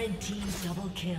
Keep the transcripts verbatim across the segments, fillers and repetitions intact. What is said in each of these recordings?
Red team double kill.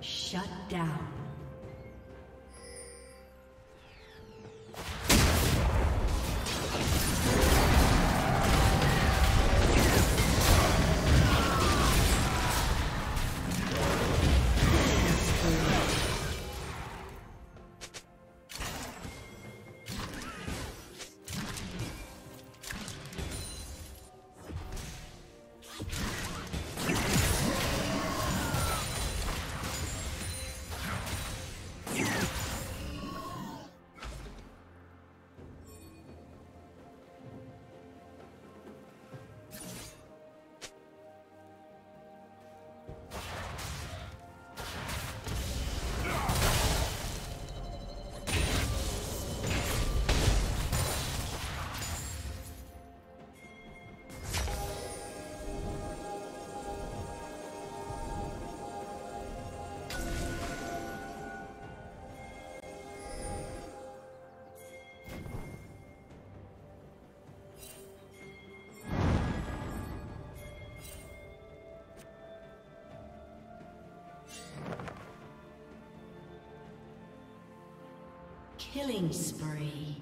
Shut down. Killing spree.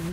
Blue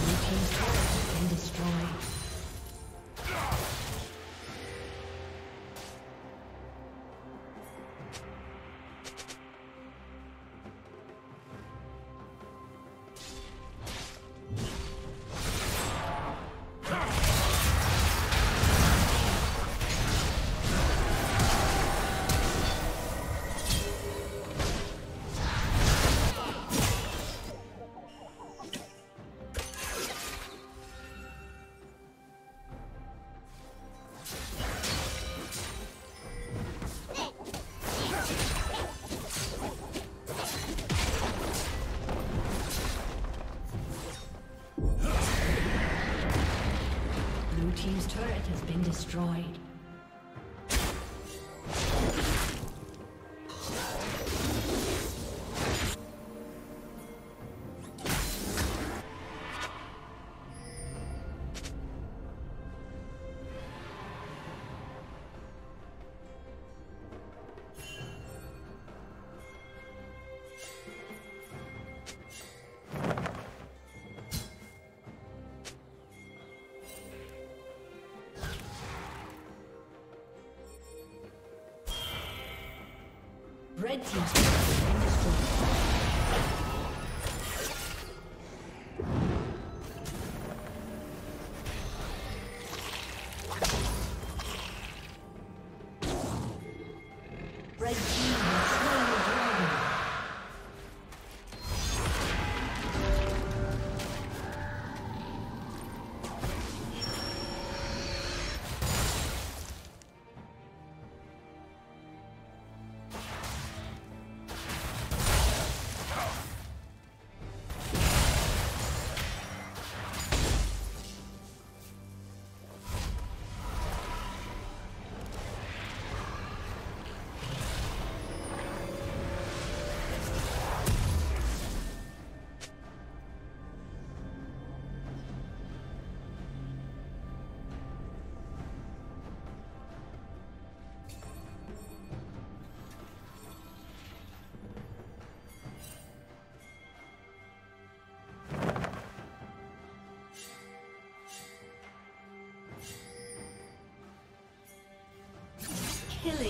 Blue team's turret has been destroyed. Destroyed. Red team's turret has been destroyed.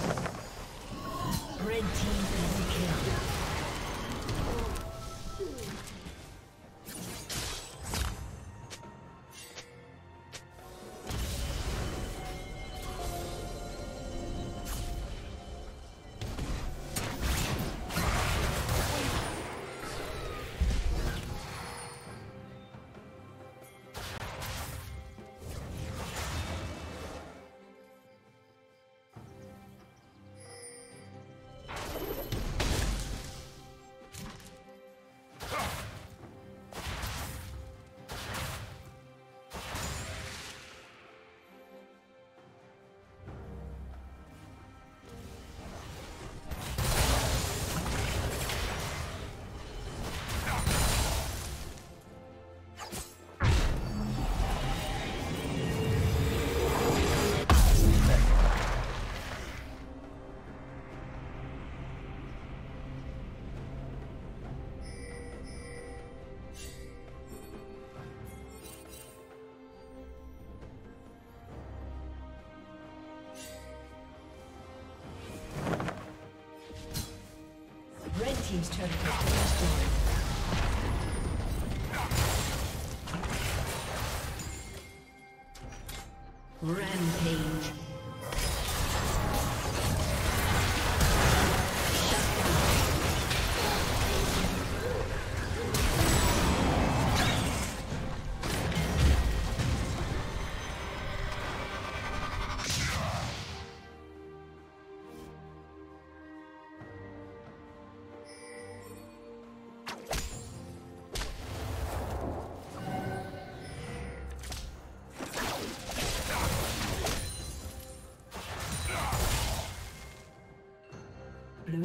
Red team has killed. Team's turn to Blue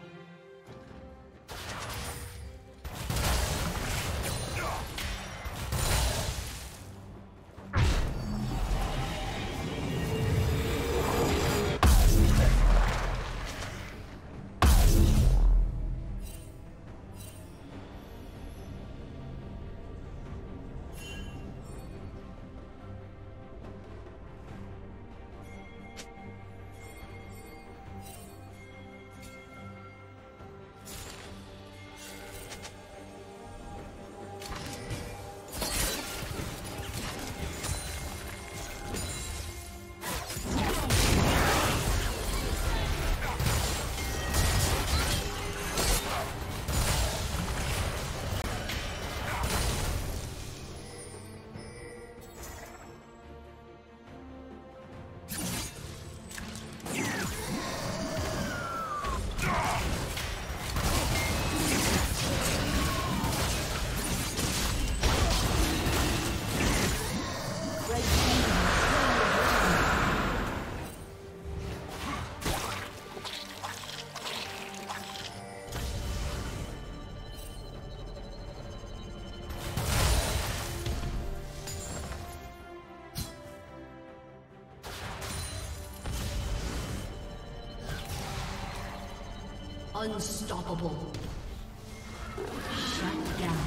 Unstoppable. Shut down.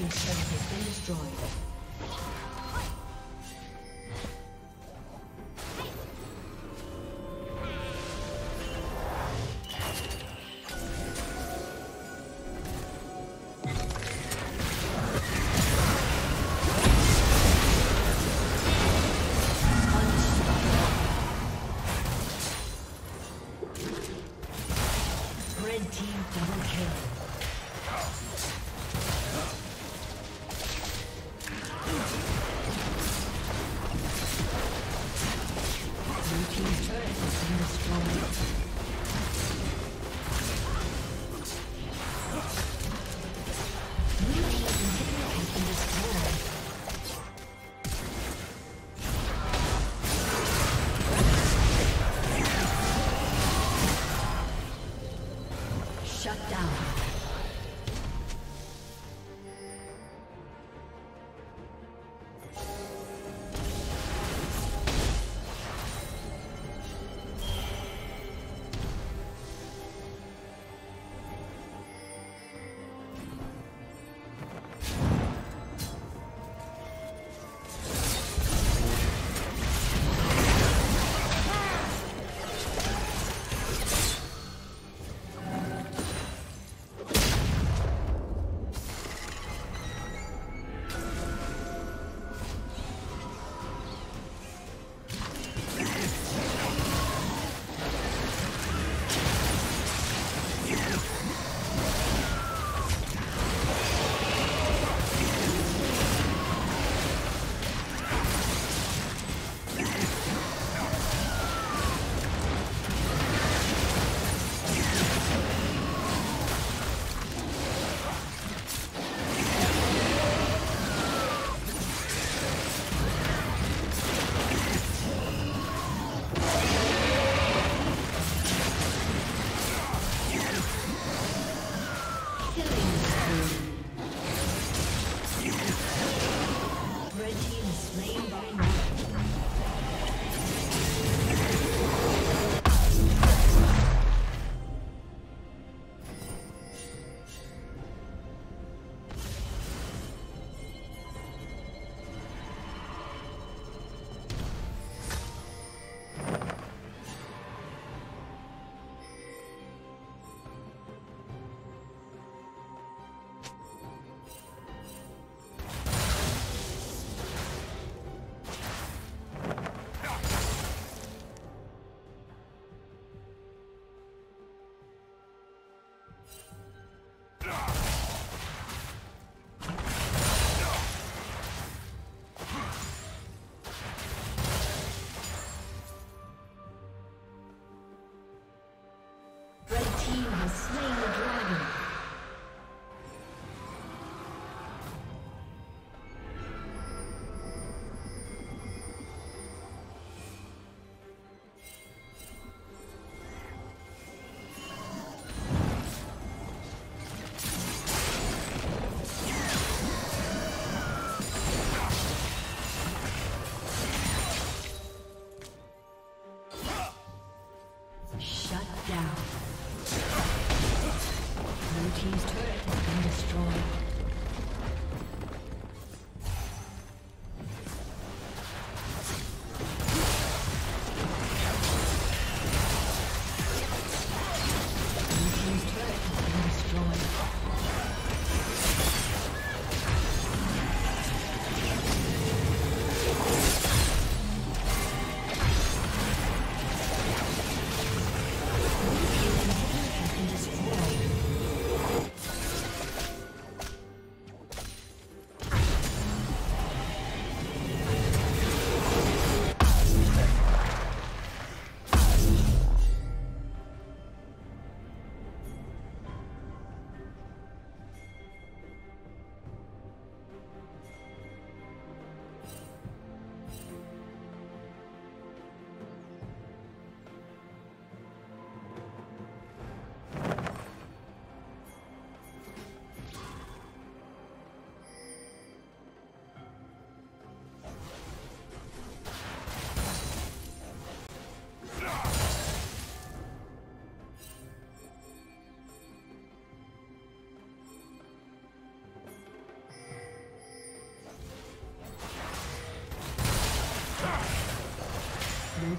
team's turret has been destroyed. Shut down. Blue